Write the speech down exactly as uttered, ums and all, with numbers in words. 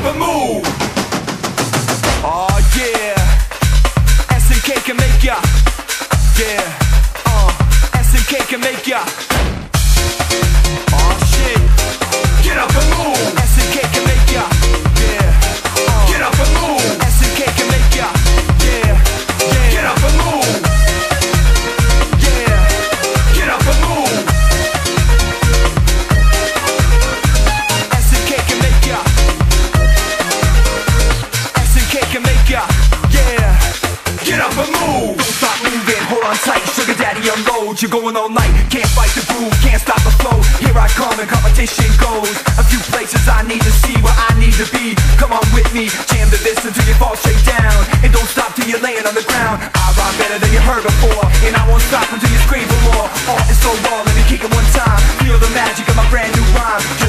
up and move. Oh yeah, S N K can make ya. Yeah, uh, S N K can make ya. Oh shit, get up and move. S N K can make ya. Yeah, uh, get up and move. S N K can make ya. Yeah, yeah, get up and move. Yeah, get up and move. S N K can make ya. S N K can make ya. Yeah, get up and move. Don't stop moving, hold on tight. Sugar Daddy unload, you're going all night. Can't fight the groove, can't stop the flow. Here I come and competition goes. A few places I need to see, where I need to be. Come on with me, jam to this until you fall straight down. And don't stop till you're laying on the ground. I rhyme better than you heard before, and I won't stop until you scream for more. Art is so raw, let me kick it one time. Feel the magic of my brand new rhyme.